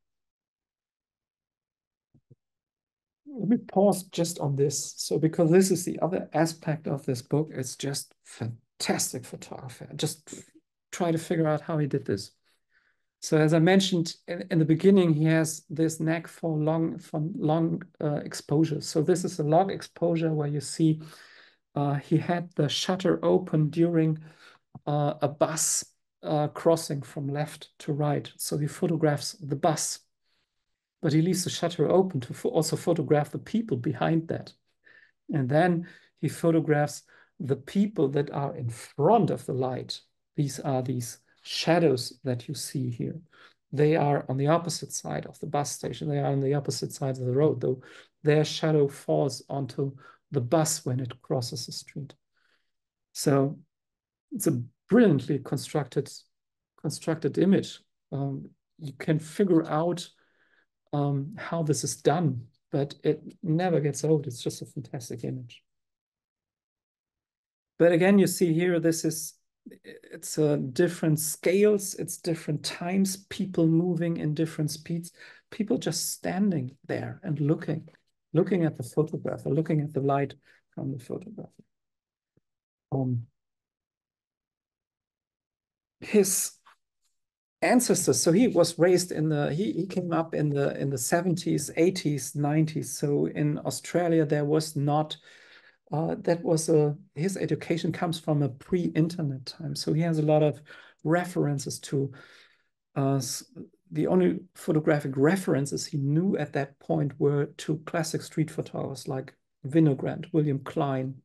Let me pause just on this. So, because this is the other aspect of this book, it's just fantastic photography. I just try to figure out how he did this. So, as I mentioned in, in the beginning, he has this knack for long, for long uh, exposure. So, this is a long exposure where you see uh, he had the shutter open during uh, a bus Uh, crossing from left to right. So he photographs the bus, but he leaves the shutter open to fo also photograph the people behind that. And then he photographs the people that are in front of the light. These are these shadows that you see here. They are on the opposite side of the bus station. They are on the opposite side of the road, though their shadow falls onto the bus when it crosses the street. So it's a brilliantly constructed constructed image. Um, you can figure out um, how this is done, but it never gets old. It's just a fantastic image. But again, you see here, this is, it's uh, different scales, it's different times, people moving in different speeds, people just standing there and looking, looking at the photograph or looking at the light from the photograph. Um, His ancestors, so he was raised in the, he, he came up in the in the seventies, eighties, nineties. So in Australia, there was not, uh, that was a, his education comes from a pre-internet time. So he has a lot of references to, uh, the only photographic references he knew at that point were to classic street photographers like Winogrand, William Klein.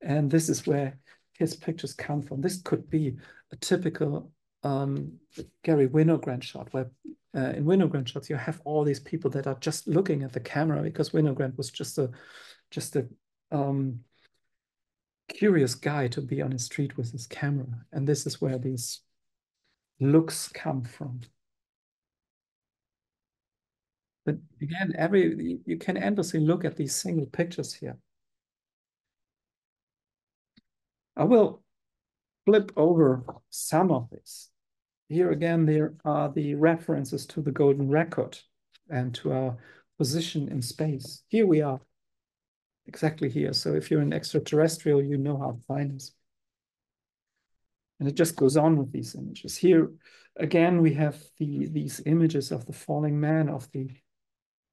And this is where his pictures come from. This could be a typical um, Gary Winogrand shot, where uh, in Winogrand shots you have all these people that are just looking at the camera, because Winogrand was just a just a um, curious guy to be on his street with his camera, and this is where these looks come from. But again, every you can endlessly look at these single pictures here. I will flip over some of this. Here again, there are the references to the golden record and to our position in space. Here we are, exactly here. So if you're an extraterrestrial, you know how to find us. And it just goes on with these images. Here again, we have the, these images of the falling man, of the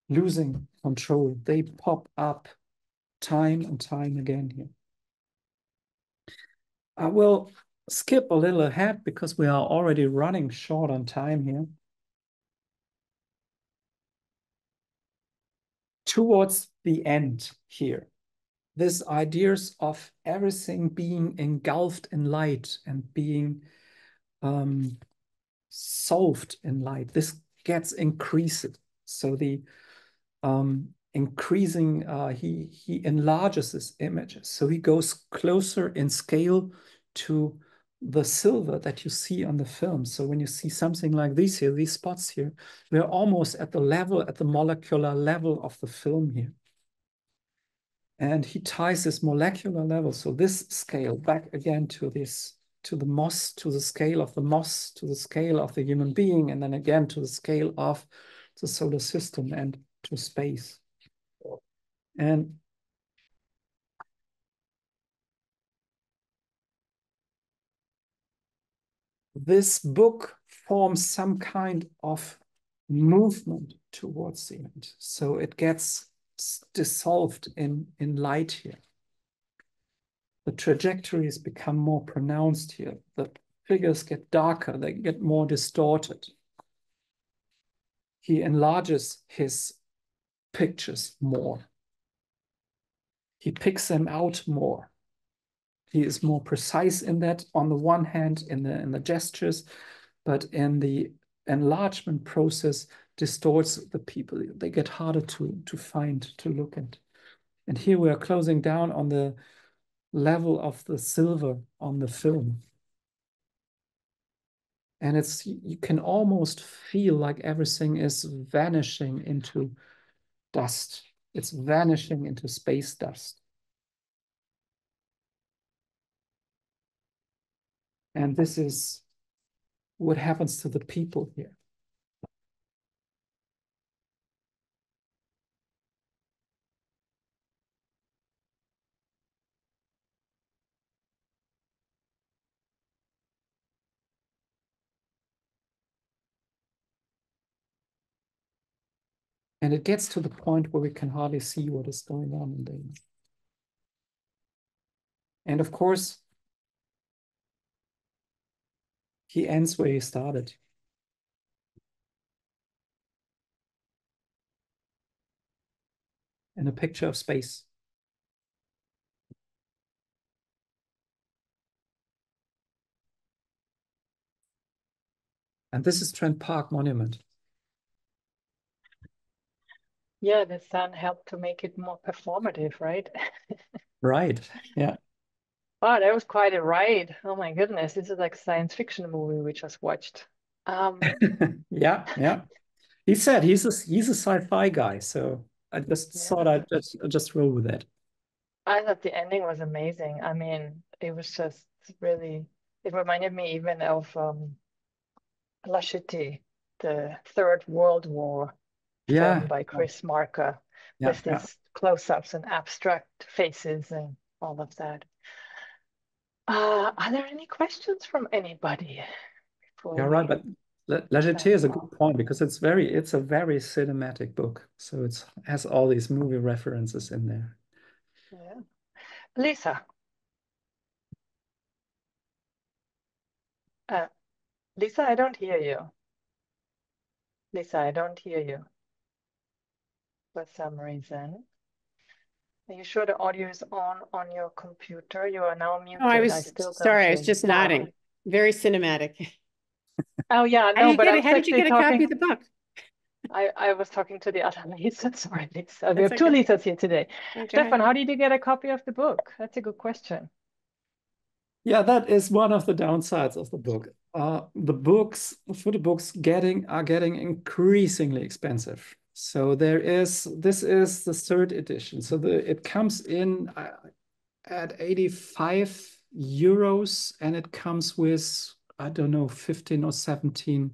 losing control. They pop up time and time again here. I will skip a little ahead because we are already running short on time here. Towards the end here, this ideas of everything being engulfed in light and being um, solved in light. This gets increased. So the um, increasing, uh, he, he enlarges his images. So he goes closer in scale to the silver that you see on the film. So when you see something like these here, these spots here, we're almost at the level, at the molecular level of the film here. And he ties this molecular level, so this scale, back again to this, to the moss, to the scale of the moss, to the scale of the human being, and then again to the scale of the solar system and to space. And this book forms some kind of movement towards the end. So it gets dissolved in, in light here. The trajectories become more pronounced here. The figures get darker, they get more distorted. He enlarges his pictures more. He picks them out more. He is more precise in that, on the one hand, in the, in the gestures, but in the enlargement process, distorts the people. They get harder to, to find, to look at. And here we are closing down on the level of the silver on the film. And it's, you can almost feel like everything is vanishing into dust. It's vanishing into space dust. And this is what happens to the people here. And it gets to the point where we can hardly see what is going on in there. And of course, he ends where he started. In a picture of space. And this is Trent Parke Monument. Yeah, the sun helped to make it more performative, right? Right, yeah. Wow, that was quite a ride. Oh my goodness, this is like a science fiction movie we just watched. Um... yeah, yeah. He said he's a, he's a sci-fi guy, so I just yeah. thought I'd just, I'd just roll with that. I thought the ending was amazing. I mean, it was just really, it reminded me even of um, La Jetée, the Third World War. Yeah, by Chris Marker, yeah, with these yeah. close-ups and abstract faces and all of that. Uh, are there any questions from anybody? Yeah, right. But La Jetée is a good point because it's very, it's a very cinematic book, so it's has all these movie references in there. Yeah, Lisa. Uh, Lisa, I don't hear you. Lisa, I don't hear you. For some reason. Are you sure the audio is on on your computer? You are now muted. Oh, I was I still sorry, I was just nodding. Out. Very cinematic. Oh yeah, no, but how did you get a talking, copy of the book? I, I was talking to the other Lisa. Sorry, Lisa. We have okay. two Lisas here today. Okay. Stefan, how did you get a copy of the book? That's a good question. Yeah, that is one of the downsides of the book. Uh, the books, the photo books, getting are getting increasingly expensive. So there is, this is the third edition. So the, it comes in uh, at eighty-five euros and it comes with, I don't know, fifteen or seventeen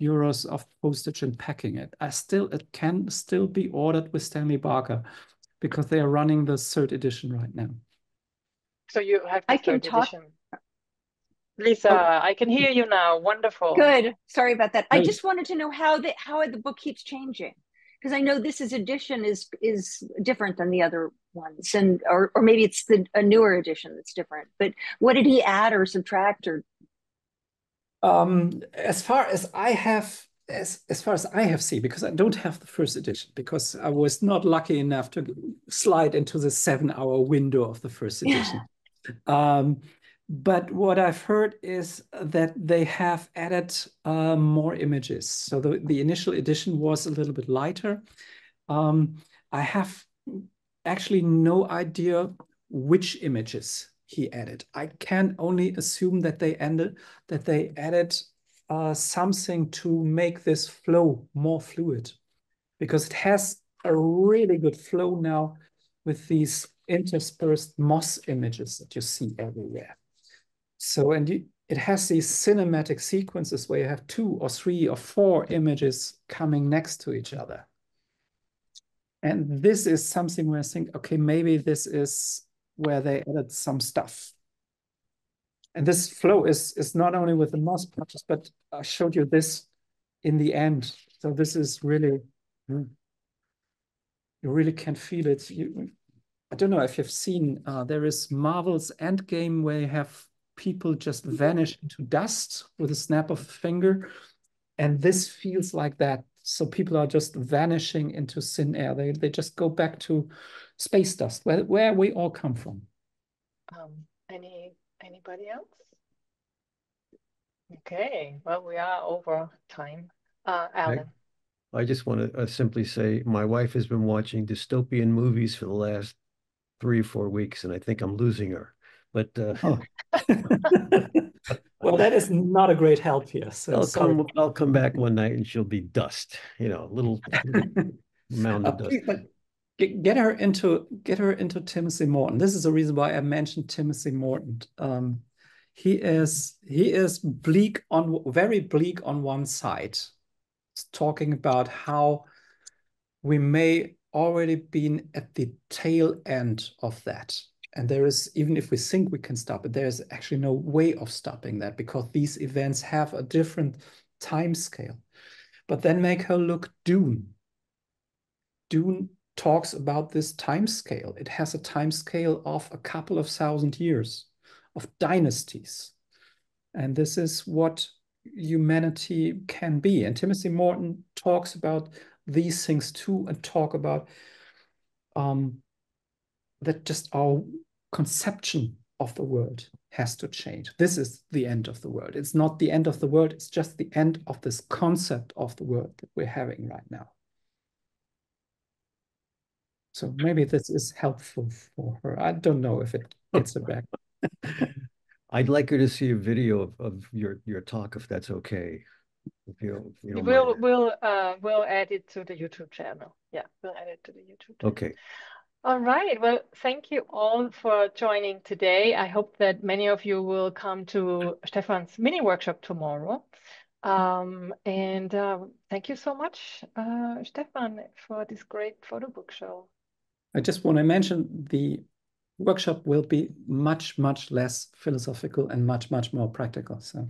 euros of postage and packing it. I still, it can still be ordered with Stanley Barker because they are running the third edition right now. So you have the I third can talk edition. Lisa, oh. I can hear you now. Wonderful. Good. Sorry about that. Great. I just wanted to know how the, how the book keeps changing. Because I know this is edition is is different than the other ones, and or or maybe it's the a newer edition that's different. But what did he add or subtract or? Um, as far as I have, as as far as I have seen, because I don't have the first edition, because I was not lucky enough to slide into the seven hour window of the first edition. Yeah. Um, But what I've heard is that they have added uh, more images. So the, the initial edition was a little bit lighter. Um, I have actually no idea which images he added. I can only assume that they ended, that they added uh, something to make this flow more fluid, because it has a really good flow now with these interspersed moss images that you see everywhere. So, and you, it has these cinematic sequences where you have two or three or four images coming next to each other. And this is something where I think, okay, maybe this is where they added some stuff. And this flow is, is not only with the moss patches, but I showed you this in the end. So this is really, you really can feel it. You, I don't know if you've seen, uh, there is Marvel's Endgame where you have people just vanish into dust with a snap of a finger. And this feels like that. So people are just vanishing into thin air. They, they just go back to space dust, where, where we all come from. Um, any anybody else? Okay, well, we are over time. Uh, Alan. I, I just want to uh, simply say my wife has been watching dystopian movies for the last three or four weeks, and I think I'm losing her. But uh, oh. Well, that is not a great help here. So I'll come, I'll come back one night and she'll be dust, you know, a little, little mound of dust. But get her into get her into Timothy Morton. This is the reason why I mentioned Timothy Morton. Um, he is he is bleak on very bleak on one side, it's talking about how we may already been at the tail end of that. And there is, even if we think we can stop it, there is actually no way of stopping that because these events have a different time scale. But then make her look Dune. Dune talks about this time scale. It has a time scale of a couple of thousand years, of dynasties. And this is what humanity can be. And Timothy Morton talks about these things too and talk about um, that just our conception of the world has to change. This is the end of the world. It's not the end of the world. It's just the end of this concept of the world that we're having right now. So maybe this is helpful for her. I don't know if it gets her back. I'd like her to see a video of, of your, your talk, if that's okay. If you, if you we'll, we'll, uh, we'll add it to the YouTube channel. Yeah, we'll add it to the YouTube channel. Okay. All right. Well, thank you all for joining today. I hope that many of you will come to Stefan's mini workshop tomorrow. Um, and uh, thank you so much, uh, Stefan, for this great photo book show. I just want to mention the workshop will be much, much less philosophical and much, much more practical. So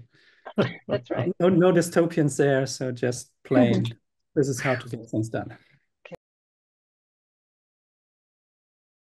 that's right. No, no dystopians there. So just plain, this is how to get things done.